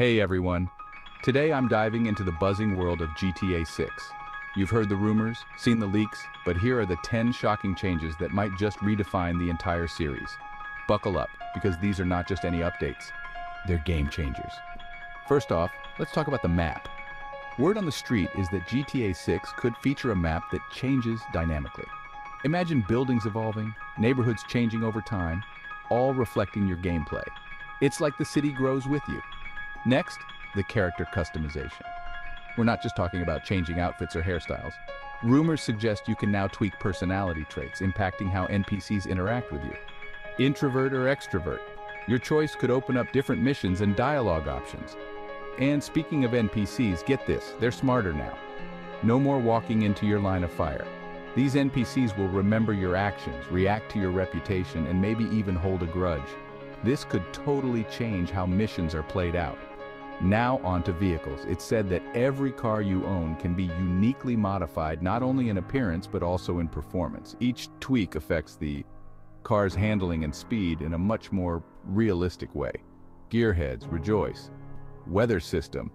Hey everyone, today I'm diving into the buzzing world of GTA 6. You've heard the rumors, seen the leaks, but here are the 10 shocking changes that might just redefine the entire series. Buckle up, because these are not just any updates, they're game changers. First off, let's talk about the map. Word on the street is that GTA 6 could feature a map that changes dynamically. Imagine buildings evolving, neighborhoods changing over time, all reflecting your gameplay. It's like the city grows with you. Next, the character customization. We're not just talking about changing outfits or hairstyles. Rumors suggest you can now tweak personality traits, impacting how NPCs interact with you. Introvert or extrovert, your choice could open up different missions and dialogue options. And speaking of NPCs, get this, they're smarter now. No more walking into your line of fire. These NPCs will remember your actions, react to your reputation, and maybe even hold a grudge. This could totally change how missions are played out. Now onto vehicles. It's said that every car you own can be uniquely modified, not only in appearance, but also in performance. Each tweak affects the car's handling and speed in a much more realistic way. Gearheads, rejoice. Weather system.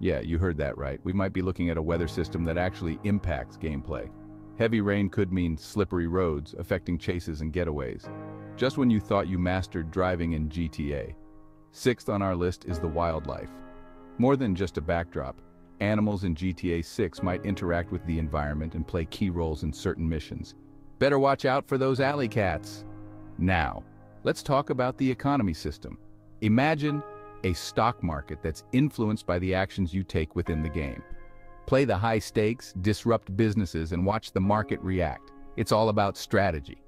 Yeah, you heard that right. We might be looking at a weather system that actually impacts gameplay. Heavy rain could mean slippery roads, affecting chases and getaways. Just when you thought you mastered driving in GTA. Sixth on our list is the wildlife. More than just a backdrop, animals in GTA 6 might interact with the environment and play key roles in certain missions. Better watch out for those alley cats. Now, let's talk about the economy system. Imagine a stock market that's influenced by the actions you take within the game. Play the high stakes, disrupt businesses, and watch the market react. It's all about strategy.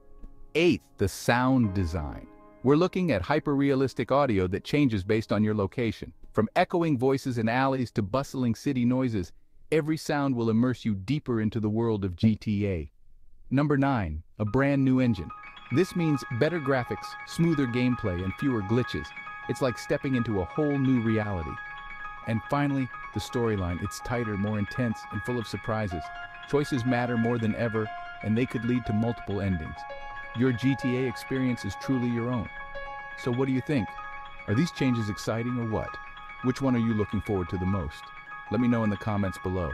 Eighth, the sound design. We're looking at hyper-realistic audio that changes based on your location. From echoing voices in alleys to bustling city noises, every sound will immerse you deeper into the world of GTA. Number 9, a brand new engine. This means better graphics, smoother gameplay, and fewer glitches. It's like stepping into a whole new reality. And finally, the storyline. It's tighter, more intense, and full of surprises. Choices matter more than ever, and they could lead to multiple endings. Your GTA experience is truly your own. So what do you think? Are these changes exciting or what? Which one are you looking forward to the most? Let me know in the comments below.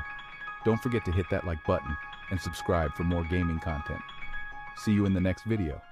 Don't forget to hit that like button and subscribe for more gaming content. See you in the next video.